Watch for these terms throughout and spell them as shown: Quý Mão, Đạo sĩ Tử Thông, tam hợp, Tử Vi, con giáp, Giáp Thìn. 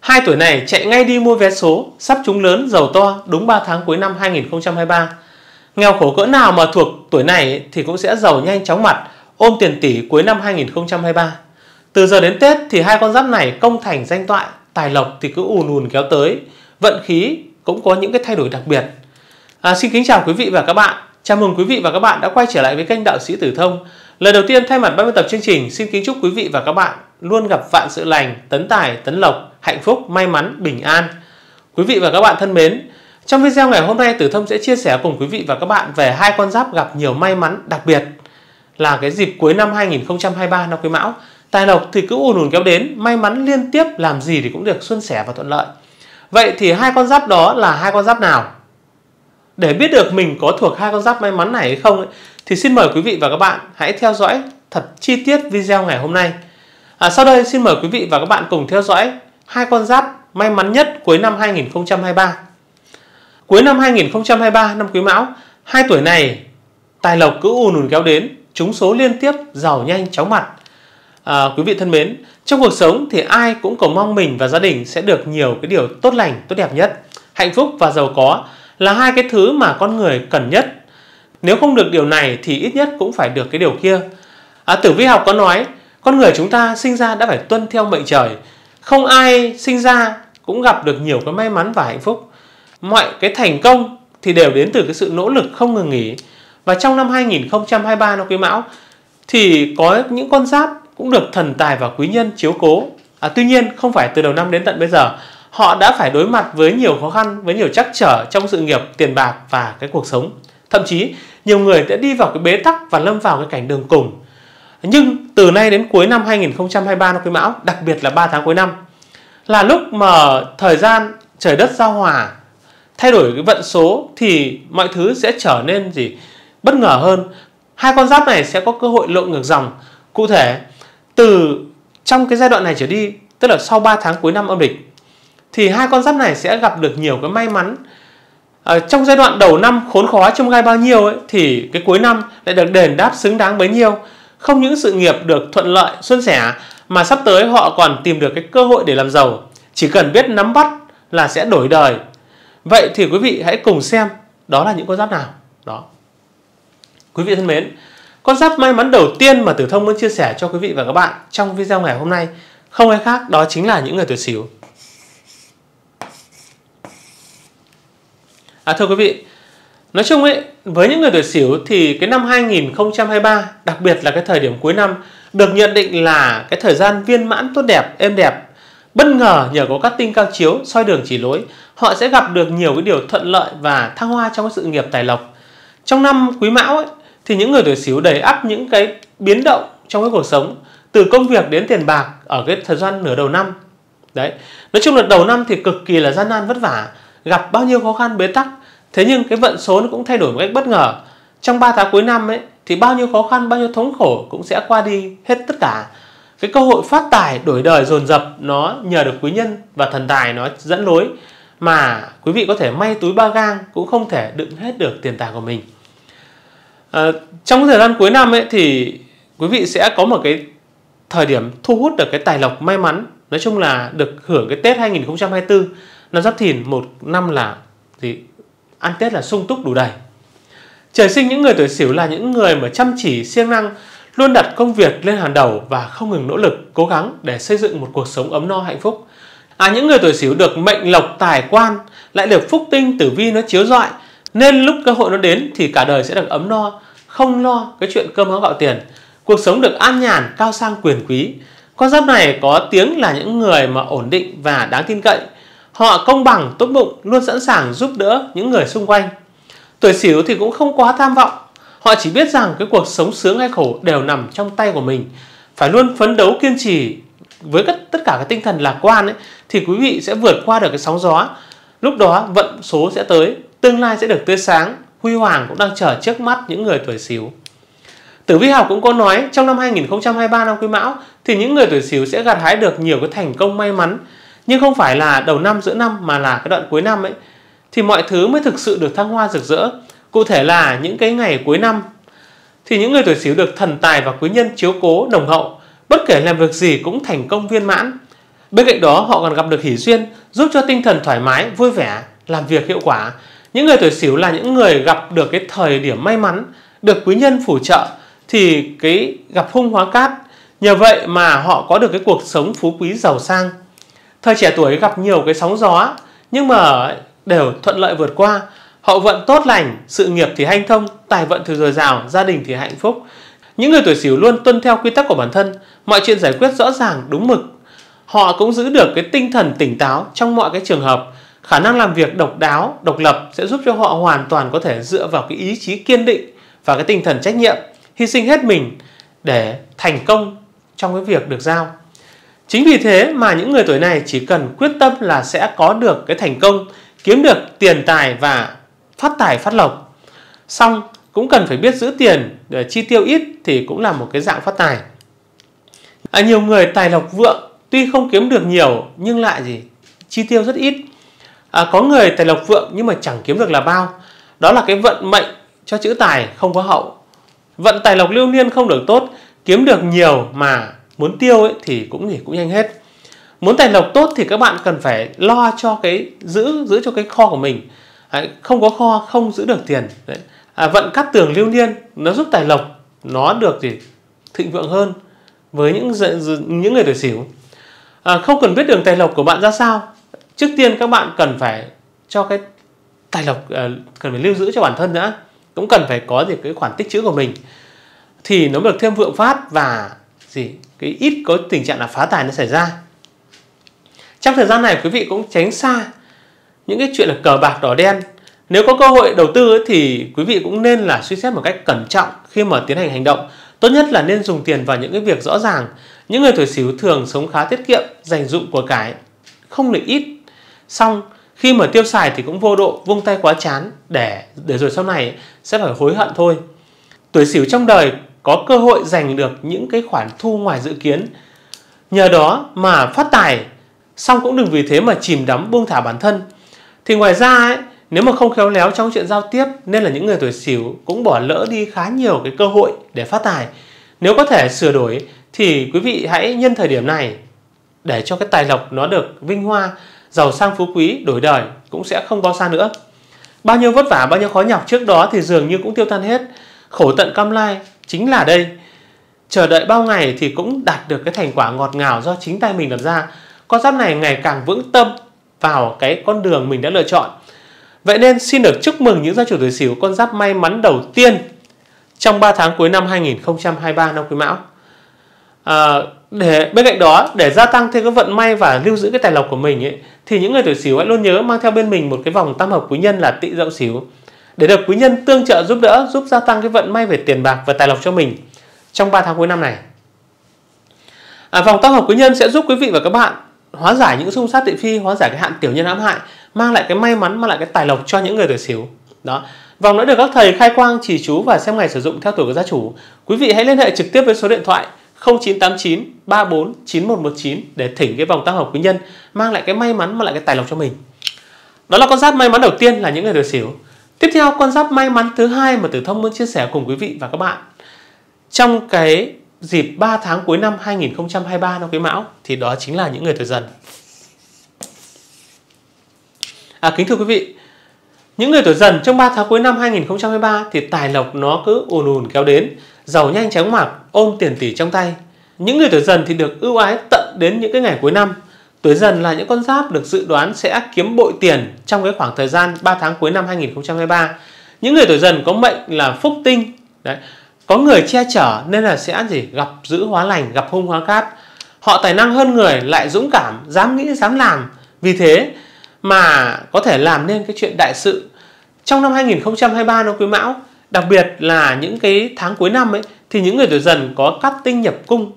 Hai tuổi này chạy ngay đi mua vé số, sắp trúng lớn, giàu to đúng 3 tháng cuối năm 2023. Nghèo khổ cỡ nào mà thuộc tuổi này thì cũng sẽ giàu nhanh chóng mặt, ôm tiền tỷ cuối năm 2023. Từ giờ đến Tết thì hai con giáp này công thành danh toại, tài lộc thì cứ ùn ùn kéo tới, vận khí cũng có những cái thay đổi đặc biệt. Xin kính chào quý vị và các bạn. Chào mừng quý vị và các bạn đã quay trở lại với kênh Đạo sĩ Tử Thông. Lời đầu tiên thay mặt ban biên tập chương trình xin kính chúc quý vị và các bạn luôn gặp vạn sự lành, tấn tài, tấn lộc, hạnh phúc, may mắn, bình an. Quý vị và các bạn thân mến, trong video ngày hôm nay Tử Thông sẽ chia sẻ cùng quý vị và các bạn về hai con giáp gặp nhiều may mắn đặc biệt là cái dịp cuối năm 2023 năm Quý Mão. Tài lộc thì cứ ùn ùn kéo đến, may mắn liên tiếp, làm gì thì cũng được suôn sẻ và thuận lợi. Vậy thì hai con giáp đó là hai con giáp nào? Để biết được mình có thuộc hai con giáp may mắn này hay không thì xin mời quý vị và các bạn hãy theo dõi thật chi tiết video ngày hôm nay. Sau đây xin mời quý vị và các bạn cùng theo dõi hai con giáp may mắn nhất cuối năm 2023. Cuối năm 2023 năm Quý Mão, hai tuổi này tài lộc cứ ùn ùn kéo đến, trúng số liên tiếp, giàu nhanh chóng mặt. Quý vị thân mến, trong cuộc sống thì ai cũng cầu mong mình và gia đình sẽ được nhiều cái điều tốt lành, tốt đẹp nhất. Hạnh phúc và giàu có là hai cái thứ mà con người cần nhất. Nếu không được điều này thì ít nhất cũng phải được cái điều kia. Tử vi học có nói, con người chúng ta sinh ra đã phải tuân theo mệnh trời. Không ai sinh ra cũng gặp được nhiều cái may mắn và hạnh phúc. Mọi cái thành công thì đều đến từ cái sự nỗ lực không ngừng nghỉ. Và trong năm 2023 năm Quý Mão thì có những con giáp cũng được thần tài và quý nhân chiếu cố. Tuy nhiên không phải từ đầu năm đến tận bây giờ, họ đã phải đối mặt với nhiều khó khăn, với nhiều trắc trở trong sự nghiệp, tiền bạc và cái cuộc sống. Thậm chí nhiều người đã đi vào cái bế tắc và lâm vào cái cảnh đường cùng. Nhưng từ nay đến cuối năm 2023 năm Quý Mão, đặc biệt là 3 tháng cuối năm, là lúc mà thời gian trời đất giao hòa, thay đổi cái vận số thì mọi thứ sẽ trở nên bất ngờ hơn. Hai con giáp này sẽ có cơ hội lội ngược dòng. Cụ thể, từ trong cái giai đoạn này trở đi, tức là sau 3 tháng cuối năm âm lịch, thì hai con giáp này sẽ gặp được nhiều cái may mắn. Trong giai đoạn đầu năm khốn khó chông gai bao nhiêu thì cái cuối năm lại được đền đáp xứng đáng bấy nhiêu. Không những sự nghiệp được thuận lợi, suôn sẻ mà sắp tới họ còn tìm được cái cơ hội để làm giàu. Chỉ cần biết nắm bắt là sẽ đổi đời. Vậy thì quý vị hãy cùng xem đó là những con giáp nào. Đó. Quý vị thân mến, con giáp may mắn đầu tiên mà Tử Thông muốn chia sẻ cho quý vị và các bạn trong video ngày hôm nay không ai khác đó chính là những người tuổi Sửu. Thưa quý vị, nói chung với những người tuổi Sửu thì cái năm 2023, đặc biệt là cái thời điểm cuối năm, được nhận định là cái thời gian viên mãn, tốt đẹp, êm đẹp. Bất ngờ nhờ có các tinh cao chiếu soi đường chỉ lối, họ sẽ gặp được nhiều cái điều thuận lợi và thăng hoa trong sự nghiệp, tài lộc. Trong năm Quý Mão thì những người tuổi Sửu đầy ắp những cái biến động trong cái cuộc sống, từ công việc đến tiền bạc ở cái thời gian nửa đầu năm. Đấy, nói chung là đầu năm thì cực kỳ là gian nan vất vả, gặp bao nhiêu khó khăn bế tắc. Thế nhưng cái vận số nó cũng thay đổi một cách bất ngờ. Trong 3 tháng cuối năm thì bao nhiêu khó khăn, bao nhiêu thống khổ cũng sẽ qua đi hết tất cả. Cái cơ hội phát tài, đổi đời dồn dập nó nhờ được quý nhân và thần tài nó dẫn lối mà quý vị có thể may túi ba gang cũng không thể đựng hết được tiền tài của mình. Trong thời gian cuối năm thì quý vị sẽ có một cái thời điểm thu hút được cái tài lộc may mắn. Nói chung là được hưởng cái Tết 2024 năm Giáp Thìn, một năm là ăn Tết là sung túc đủ đầy. Trời sinh những người tuổi Sửu là những người mà chăm chỉ, siêng năng, luôn đặt công việc lên hàng đầu và không ngừng nỗ lực, cố gắng để xây dựng một cuộc sống ấm no, hạnh phúc. Những người tuổi Sửu được mệnh lộc tài quan, lại được phúc tinh tử vi nó chiếu rọi, nên lúc cơ hội nó đến thì cả đời sẽ được ấm no, không lo cái chuyện cơm áo gạo tiền. Cuộc sống được an nhàn, cao sang, quyền quý. Con giáp này có tiếng là những người mà ổn định và đáng tin cậy. Họ công bằng, tốt bụng, luôn sẵn sàng giúp đỡ những người xung quanh. Tuổi Sửu thì cũng không quá tham vọng. Họ chỉ biết rằng cái cuộc sống sướng hay khổ đều nằm trong tay của mình. Phải luôn phấn đấu kiên trì với tất cả cái tinh thần lạc quan thì quý vị sẽ vượt qua được cái sóng gió. Lúc đó vận số sẽ tới, tương lai sẽ được tươi sáng, huy hoàng cũng đang chờ trước mắt những người tuổi Sửu. Tử vi học cũng có nói trong năm 2023 năm Quý Mão thì những người tuổi Sửu sẽ gặt hái được nhiều cái thành công may mắn. Nhưng không phải là đầu năm, giữa năm mà là cái đoạn cuối năm thì mọi thứ mới thực sự được thăng hoa rực rỡ. Cụ thể là những cái ngày cuối năm thì những người tuổi Sửu được thần tài và quý nhân chiếu cố nồng hậu, bất kể làm việc gì cũng thành công viên mãn. Bên cạnh đó, họ còn gặp được hỷ duyên, giúp cho tinh thần thoải mái, vui vẻ, làm việc hiệu quả. Những người tuổi Sửu là những người gặp được cái thời điểm may mắn, được quý nhân phù trợ, thì cái gặp hung hóa cát. Nhờ vậy mà họ có được cái cuộc sống phú quý giàu sang. Thời trẻ tuổi gặp nhiều cái sóng gió, nhưng mà đều thuận lợi vượt qua. Hậu vận tốt lành, sự nghiệp thì hanh thông, tài vận thì dồi dào, gia đình thì hạnh phúc. Những người tuổi Sửu luôn tuân theo quy tắc của bản thân, mọi chuyện giải quyết rõ ràng, đúng mực. Họ cũng giữ được cái tinh thần tỉnh táo trong mọi cái trường hợp. Khả năng làm việc độc đáo, độc lập sẽ giúp cho họ hoàn toàn có thể dựa vào cái ý chí kiên định và cái tinh thần trách nhiệm, hy sinh hết mình để thành công trong cái việc được giao. Chính vì thế mà những người tuổi này chỉ cần quyết tâm là sẽ có được cái thành công, kiếm được tiền tài và phát tài phát lộc. Xong cũng cần phải biết giữ tiền để chi tiêu ít thì cũng là một cái dạng phát tài. Nhiều người tài lộc vượng tuy không kiếm được nhiều nhưng lại chi tiêu rất ít. Có người tài lộc vượng nhưng mà chẳng kiếm được là bao. Đó là cái vận mệnh cho chữ tài không có hậu. Vận tài lộc lưu niên không được tốt, kiếm được nhiều mà muốn tiêu ấy thì cũng nhanh hết. Muốn tài lộc tốt thì các bạn cần phải lo cho cái giữ cho cái kho của mình. Không có kho không giữ được tiền. Vận cát tường lưu niên nó giúp tài lộc nó được thịnh vượng hơn với những người tuổi Sửu. Không cần biết đường tài lộc của bạn ra sao, trước tiên các bạn cần phải cho cái tài lộc cần phải lưu giữ cho bản thân nữa, cũng cần phải có cái khoản tích trữ của mình thì nó được thêm vượng phát và cái ít có tình trạng là phá tài nó xảy ra. Trong thời gian này quý vị cũng tránh xa những cái chuyện là cờ bạc đỏ đen. Nếu có cơ hội đầu tư ấy, thì quý vị cũng nên là suy xét một cách cẩn trọng khi mà tiến hành hành động. Tốt nhất là nên dùng tiền vào những cái việc rõ ràng. Những người tuổi Sửu thường sống khá tiết kiệm, dành dụm của cải, không được ít. Xong khi mà tiêu xài thì cũng vô độ, vung tay quá chán để rồi sau này sẽ phải hối hận thôi. Tuổi Sửu trong đời có cơ hội giành được những cái khoản thu ngoài dự kiến, nhờ đó mà phát tài. Xong cũng đừng vì thế mà chìm đắm buông thả bản thân. Thì ngoài ra ấy, nếu mà không khéo léo trong chuyện giao tiếp nên là những người tuổi Sửu cũng bỏ lỡ đi khá nhiều cái cơ hội để phát tài. Nếu có thể sửa đổi thì quý vị hãy nhân thời điểm này để cho cái tài lộc nó được vinh hoa, giàu sang phú quý, đổi đời cũng sẽ không bao xa nữa. Bao nhiêu vất vả, bao nhiêu khó nhọc trước đó thì dường như cũng tiêu tan hết. Khổ tận cam lai chính là đây. Chờ đợi bao ngày thì cũng đạt được cái thành quả ngọt ngào do chính tay mình làm ra. Con giáp này ngày càng vững tâm vào cái con đường mình đã lựa chọn. Vậy nên xin được chúc mừng những gia chủ tuổi Sửu con giáp may mắn đầu tiên trong 3 tháng cuối năm 2023 năm Quý Mão. Bên cạnh đó, để gia tăng thêm cái vận may và lưu giữ cái tài lộc của mình ấy, thì những người tuổi Sửu hãy luôn nhớ mang theo bên mình một cái vòng tam hợp quý nhân là Tị Dậu Sửu để được quý nhân tương trợ giúp đỡ, giúp gia tăng cái vận may về tiền bạc và tài lộc cho mình trong 3 tháng cuối năm này. Vòng tam hợp quý nhân sẽ giúp quý vị và các bạn hóa giải những xung sát thị phi, hóa giải cái hạn tiểu nhân hãm hại, mang lại cái may mắn, mang lại cái tài lộc cho những người tuổi Sửu. Đó, vòng đã được các thầy khai quang, chỉ chú và xem ngày sử dụng theo tuổi của gia chủ. Quý vị hãy liên hệ trực tiếp với số điện thoại 0989 34 9119 để thỉnh cái vòng tam hợp quý nhân mang lại cái may mắn, mang lại cái tài lộc cho mình. Đó là con giáp may mắn đầu tiên là những người tuổi Sửu. Tiếp theo, con giáp may mắn thứ hai mà Tử Thông muốn chia sẻ cùng quý vị và các bạn trong cái dịp 3 tháng cuối năm 2023 năm Quý Mão thì đó chính là những người tuổi Dần. Kính thưa quý vị, những người tuổi Dần trong 3 tháng cuối năm 2023 thì tài lộc nó cứ ùn kéo đến, giàu nhanh chóng mặc, ôm tiền tỷ trong tay. Những người tuổi Dần thì được ưu ái tận đến những cái ngày cuối năm. Tuổi Dần là những con giáp được dự đoán sẽ kiếm bội tiền trong cái khoảng thời gian 3 tháng cuối năm 2023. Những người tuổi Dần có mệnh là phúc tinh. Đấy, có người che chở nên là sẽ gặp dữ hóa lành, gặp hung hóa cát. Họ tài năng hơn người, lại dũng cảm, dám nghĩ, dám làm. Vì thế mà có thể làm nên cái chuyện đại sự. Trong năm 2023 năm Quý Mão, đặc biệt là những cái tháng cuối năm ấy, thì những người tuổi Dần có cát tinh nhập cung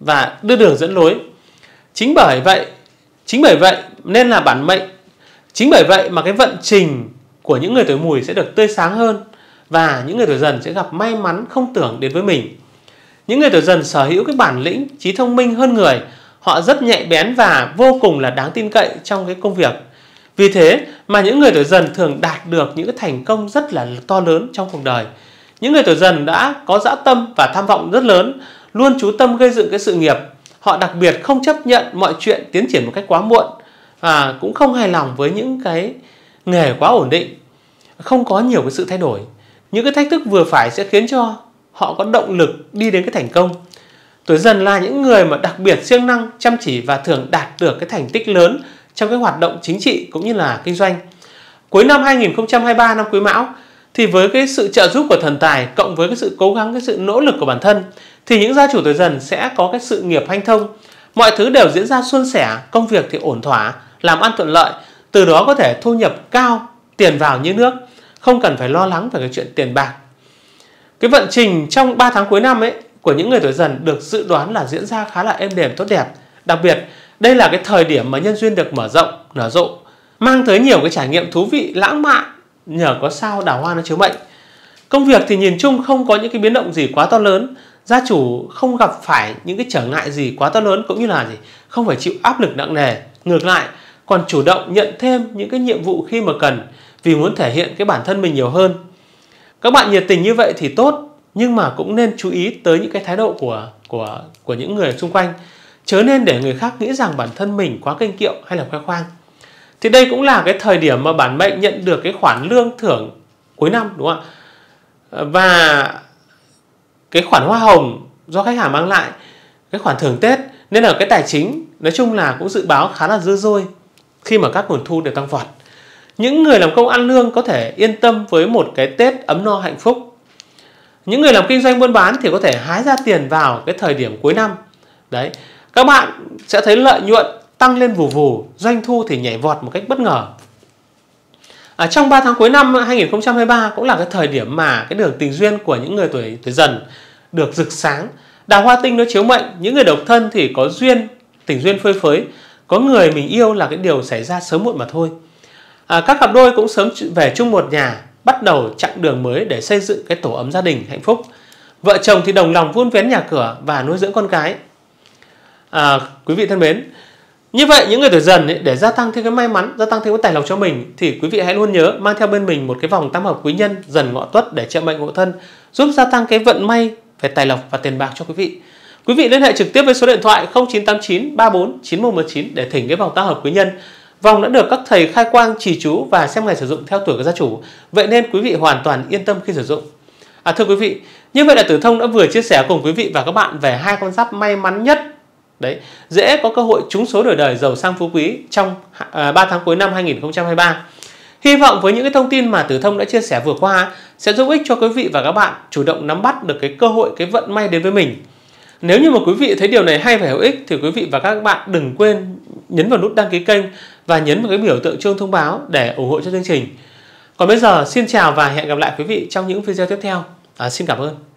và đưa đường dẫn lối. Chính bởi vậy mà cái vận trình của những người tuổi Mùi sẽ được tươi sáng hơn và những người tuổi Dần sẽ gặp may mắn không tưởng đến với mình. Những người tuổi Dần sở hữu cái bản lĩnh, trí thông minh hơn người, họ rất nhạy bén và vô cùng là đáng tin cậy trong cái công việc. Vì thế mà những người tuổi Dần thường đạt được những cái thành công rất là to lớn trong cuộc đời. Những người tuổi Dần đã có dã tâm và tham vọng rất lớn, luôn chú tâm gây dựng cái sự nghiệp. Họ đặc biệt không chấp nhận mọi chuyện tiến triển một cách quá muộn, cũng không hài lòng với những cái nghề quá ổn định, không có nhiều cái sự thay đổi. Những cái thách thức vừa phải sẽ khiến cho họ có động lực đi đến cái thành công. Tuổi Dần là những người mà đặc biệt siêng năng, chăm chỉ và thường đạt được cái thành tích lớn trong cái hoạt động chính trị cũng như là kinh doanh. Cuối năm 2023, năm Quý Mão, thì với cái sự trợ giúp của thần tài cộng với cái sự cố gắng, cái sự nỗ lực của bản thân, thì những gia chủ tuổi Dần sẽ có cái sự nghiệp hanh thông. Mọi thứ đều diễn ra suôn sẻ, công việc thì ổn thỏa, làm ăn thuận lợi, từ đó có thể thu nhập cao, tiền vào như nước, không cần phải lo lắng về cái chuyện tiền bạc. Cái vận trình trong 3 tháng cuối năm ấy của những người tuổi Dần được dự đoán là diễn ra khá là êm đềm, tốt đẹp. Đặc biệt, đây là cái thời điểm mà nhân duyên được mở rộng, nở rộ, mang tới nhiều cái trải nghiệm thú vị, lãng mạn nhờ có sao đào hoa nó chiếu mệnh. Công việc thì nhìn chung không có những cái biến động gì quá to lớn, gia chủ không gặp phải những cái trở ngại gì quá to lớn, cũng như là không phải chịu áp lực nặng nề, ngược lại còn chủ động nhận thêm những cái nhiệm vụ khi mà cần, vì muốn thể hiện cái bản thân mình nhiều hơn. Các bạn nhiệt tình như vậy thì tốt, nhưng mà cũng nên chú ý tới những cái thái độ của những người xung quanh, chớ nên để người khác nghĩ rằng bản thân mình quá kênh kiệu hay là khoe khoang. Thì đây cũng là cái thời điểm mà bản mệnh nhận được cái khoản lương thưởng cuối năm, đúng không ạ? Và cái khoản hoa hồng do khách hàng mang lại, cái khoản thưởng Tết, nên là cái tài chính nói chung là cũng dự báo khá là dư dôi khi mà các nguồn thu đều tăng vọt. Những người làm công ăn lương có thể yên tâm với một cái Tết ấm no hạnh phúc. Những người làm kinh doanh buôn bán thì có thể hái ra tiền vào cái thời điểm cuối năm. Đấy, các bạn sẽ thấy lợi nhuận tăng lên vù vù, doanh thu thì nhảy vọt một cách bất ngờ. Trong 3 tháng cuối năm 2023 cũng là cái thời điểm mà cái đường tình duyên của những người tuổi Dần được rực sáng. Đào hoa tinh nó chiếu mệnh, những người độc thân thì có duyên, tình duyên phơi phới. Có người mình yêu là cái điều xảy ra sớm muộn mà thôi. Các cặp đôi cũng sớm về chung một nhà, bắt đầu chặng đường mới để xây dựng cái tổ ấm gia đình hạnh phúc. Vợ chồng thì đồng lòng vun vén nhà cửa và nuôi dưỡng con cái. Quý vị thân mến, như vậy những người tuổi Dần ấy, để gia tăng thêm cái may mắn, gia tăng thêm cái tài lộc cho mình, thì quý vị hãy luôn nhớ mang theo bên mình một cái vòng tam hợp quý nhân Dần Ngọ Tuất để trợ mệnh hộ thân, giúp gia tăng cái vận may về tài lộc và tiền bạc cho quý vị. Quý vị liên hệ trực tiếp với số điện thoại 0989 34 9119 để thỉnh cái vòng tam hợp quý nhân. Vòng đã được các thầy khai quang trì chú và xem ngày sử dụng theo tuổi của gia chủ, vậy nên quý vị hoàn toàn yên tâm khi sử dụng. Thưa quý vị, như vậy là Tử Thông đã vừa chia sẻ cùng quý vị và các bạn về hai con giáp may mắn nhất, đấy, dễ có cơ hội trúng số đổi đời, giàu sang phú quý trong 3 tháng cuối năm 2023. Hy vọng với những cái thông tin mà Tử Thông đã chia sẻ vừa qua sẽ giúp ích cho quý vị và các bạn chủ động nắm bắt được cái cơ hội, cái vận may đến với mình. Nếu như mà quý vị thấy điều này hay và hữu ích thì quý vị và các bạn đừng quên nhấn vào nút đăng ký kênh và nhấn vào cái biểu tượng chuông thông báo để ủng hộ cho chương trình. Còn bây giờ xin chào và hẹn gặp lại quý vị trong những video tiếp theo. Xin cảm ơn.